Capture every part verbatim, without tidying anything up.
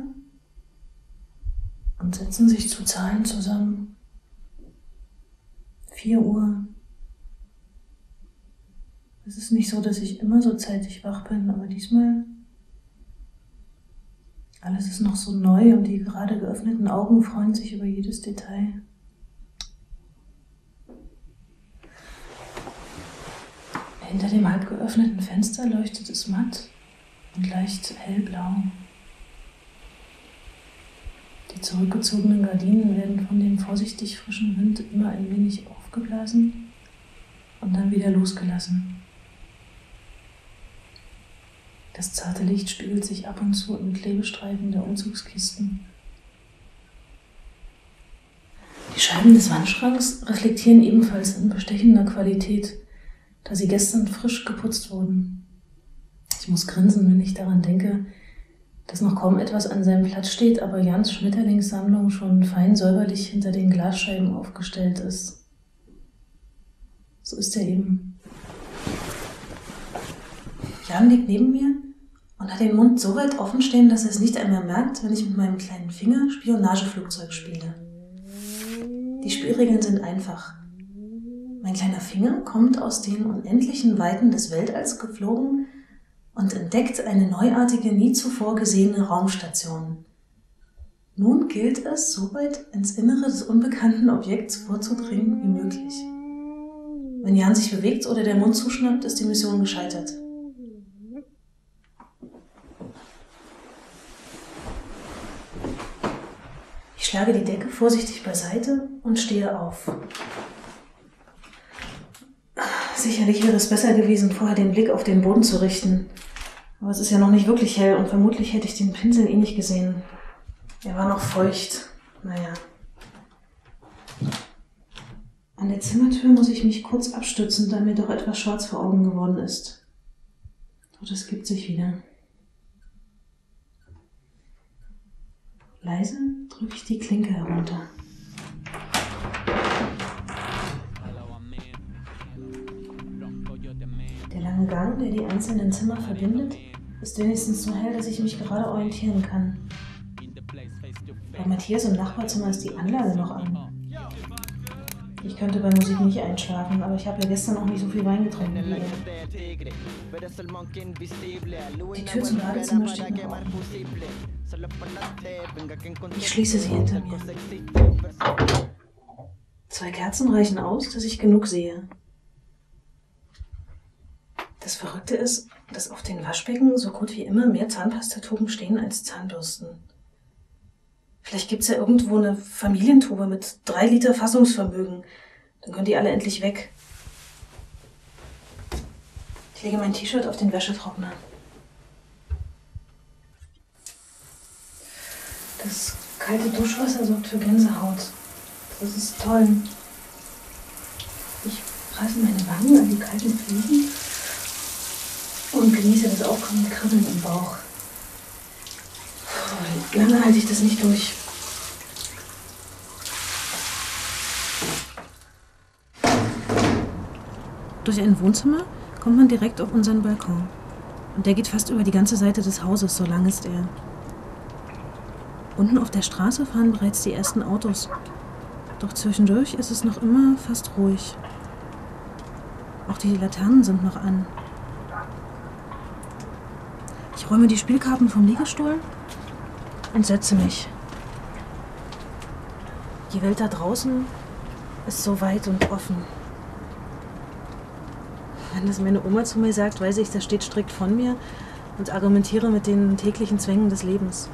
an und setzen sich zu Zahlen zusammen. vier Uhr. Es ist nicht so, dass ich immer so zeitig wach bin, aber diesmal alles ist noch so neu und die gerade geöffneten Augen freuen sich über jedes Detail. Hinter dem halb geöffneten Fenster leuchtet es matt und leicht hellblau. Die zurückgezogenen Gardinen werden von dem vorsichtig frischen Wind immer ein wenig aufgeblasen und dann wieder losgelassen. Das zarte Licht spiegelt sich ab und zu im Klebestreifen der Umzugskisten. Die Scheiben des Wandschranks reflektieren ebenfalls in bestechender Qualität, da sie gestern frisch geputzt wurden. Ich muss grinsen, wenn ich daran denke, dass noch kaum etwas an seinem Platz steht, aber Jans Schmetterlingssammlung schon fein säuberlich hinter den Glasscheiben aufgestellt ist. So ist er eben. Jan liegt neben mir und hat den Mund so weit offen stehen, dass er es nicht einmal merkt, wenn ich mit meinem kleinen Finger Spionageflugzeug spiele. Die Spielregeln sind einfach. Mein kleiner Finger kommt aus den unendlichen Weiten des Weltalls geflogen und entdeckt eine neuartige, nie zuvor gesehene Raumstation. Nun gilt es, so weit ins Innere des unbekannten Objekts vorzudringen wie möglich. Wenn Jan sich bewegt oder der Mund zuschnappt, ist die Mission gescheitert. Ich schlage die Decke vorsichtig beiseite und stehe auf. Sicherlich wäre es besser gewesen, vorher den Blick auf den Boden zu richten. Aber es ist ja noch nicht wirklich hell und vermutlich hätte ich den Pinsel eh nicht gesehen. Er war noch feucht. Naja. An der Zimmertür muss ich mich kurz abstützen, da mir doch etwas schwarz vor Augen geworden ist. Doch das gibt sich wieder. Leise drücke ich die Klinke herunter. Der Gang, der die einzelnen Zimmer verbindet, ist wenigstens so hell, dass ich mich gerade orientieren kann. Bei Matthias im Nachbarzimmer ist die Anlage noch an. Ich könnte bei Musik nicht einschlafen, aber ich habe ja gestern noch nicht so viel Wein getrunken wie ihr. Die Tür zum Badezimmer steht noch offen. Ich schließe sie hinter mir. Zwei Kerzen reichen aus, dass ich genug sehe. Das Verrückte ist, dass auf den Waschbecken so gut wie immer mehr Zahnpastatuben stehen als Zahnbürsten. Vielleicht gibt es ja irgendwo eine Familientube mit drei Liter Fassungsvermögen. Dann können die alle endlich weg. Ich lege mein T-Shirt auf den Wäschetrockner. Das kalte Duschwasser sorgt für Gänsehaut. Das ist toll. Ich reiße meine Wangen an die kalten Fliegen und genieße das aufkommende Kribbeln im Bauch. Puh, lange halte ich das nicht durch. Durch ein Wohnzimmer kommt man direkt auf unseren Balkon. Und der geht fast über die ganze Seite des Hauses, so lang ist er. Unten auf der Straße fahren bereits die ersten Autos. Doch zwischendurch ist es noch immer fast ruhig. Auch die Laternen sind noch an. Ich räume die Spielkarten vom Liegestuhl und setze mich. Die Welt da draußen ist so weit und offen. Wenn das meine Oma zu mir sagt, weiß ich, das steht strikt von mir und argumentiere mit den täglichen Zwängen des Lebens.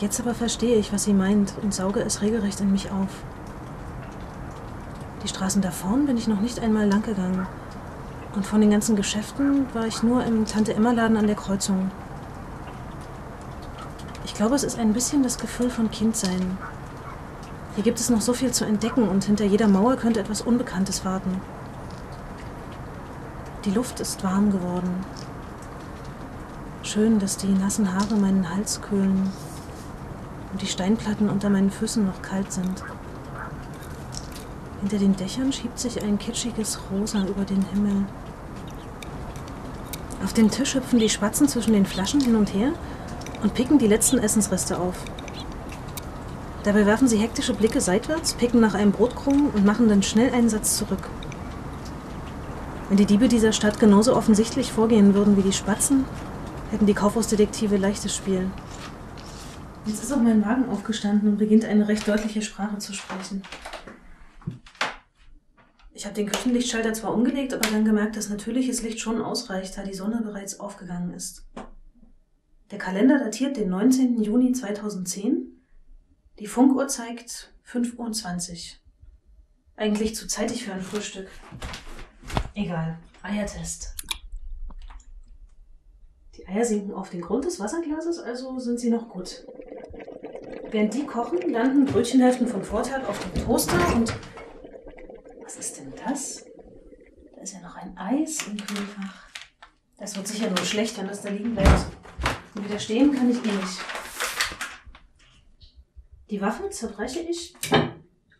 Jetzt aber verstehe ich, was sie meint und sauge es regelrecht in mich auf. Die Straßen da vorn bin ich noch nicht einmal lang gegangen. Und von den ganzen Geschäften war ich nur im Tante-Emma-Laden an der Kreuzung. Ich glaube, es ist ein bisschen das Gefühl von Kindsein. Hier gibt es noch so viel zu entdecken und hinter jeder Mauer könnte etwas Unbekanntes warten. Die Luft ist warm geworden. Schön, dass die nassen Haare meinen Hals kühlen und die Steinplatten unter meinen Füßen noch kalt sind. Hinter den Dächern schiebt sich ein kitschiges Rosa über den Himmel. Auf dem Tisch hüpfen die Spatzen zwischen den Flaschen hin und her und picken die letzten Essensreste auf. Dabei werfen sie hektische Blicke seitwärts, picken nach einem Brotkrumen und machen dann schnell einen Satz zurück. Wenn die Diebe dieser Stadt genauso offensichtlich vorgehen würden wie die Spatzen, hätten die Kaufhausdetektive leichtes Spiel. Jetzt ist auch mein Magen aufgestanden und beginnt eine recht deutliche Sprache zu sprechen. Ich habe den Küchenlichtschalter zwar umgelegt, aber dann gemerkt, dass natürliches Licht schon ausreicht, da die Sonne bereits aufgegangen ist. Der Kalender datiert den neunzehnten Juni zweitausendzehn. Die Funkuhr zeigt fünf Uhr zwanzig. Eigentlich zu zeitig für ein Frühstück. Egal, Eiertest. Die Eier sinken auf den Grund des Wasserglases, also sind sie noch gut. Während die kochen, landen Brötchenhälften vom Vortag auf dem Toaster und... Was ist denn das? Da ist ja noch ein Eis im Kühlfach. Das wird sicher nur schlecht, wenn das da liegen bleibt. Und widerstehen kann ich eh nicht. Die Waffel zerbreche ich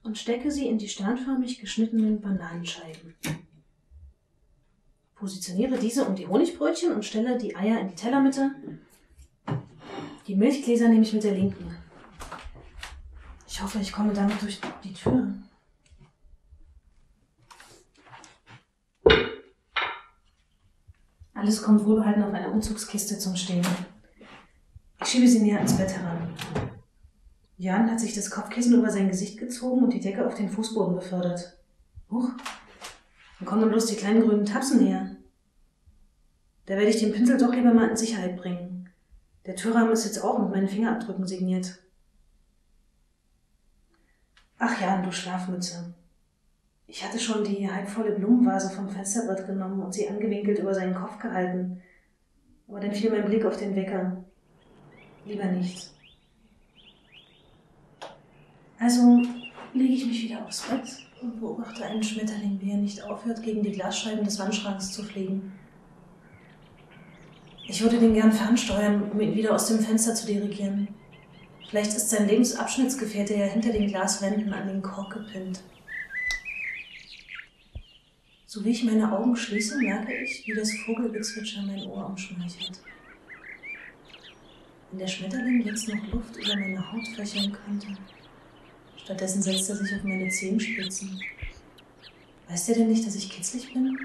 und stecke sie in die sternförmig geschnittenen Bananenscheiben. Positioniere diese um die Honigbrötchen und stelle die Eier in die Tellermitte. Die Milchgläser nehme ich mit der linken. Ich hoffe, ich komme damit durch die Tür. Alles kommt wohlbehalten auf einer Umzugskiste zum Stehen. Ich schiebe sie näher ans Bett heran. Jan hat sich das Kopfkissen über sein Gesicht gezogen und die Decke auf den Fußboden befördert. Huch, dann kommen bloß die kleinen grünen Tapsen her. Da werde ich den Pinsel doch lieber mal in Sicherheit bringen. Der Türrahmen ist jetzt auch mit meinen Fingerabdrücken signiert. Ach Jan, du Schlafmütze. Ich hatte schon die halbvolle Blumenvase vom Fensterbrett genommen und sie angewinkelt über seinen Kopf gehalten. Aber dann fiel mein Blick auf den Wecker. Lieber nicht. Also lege ich mich wieder aufs Bett und beobachte einen Schmetterling, wie er nicht aufhört, gegen die Glasscheiben des Wandschranks zu fliegen. Ich würde den gern fernsteuern, um ihn wieder aus dem Fenster zu dirigieren. Vielleicht ist sein Lebensabschnittsgefährte ja hinter den Glaswänden an den Kork gepinnt. So wie ich meine Augen schließe, merke ich, wie das Vogelgezwitscher mein Ohr umschmeichelt. Wenn der Schmetterling jetzt noch Luft über meine Haut fächern könnte. Stattdessen setzt er sich auf meine Zehenspitzen. Weißt ihr denn nicht, dass ich kitzlig bin?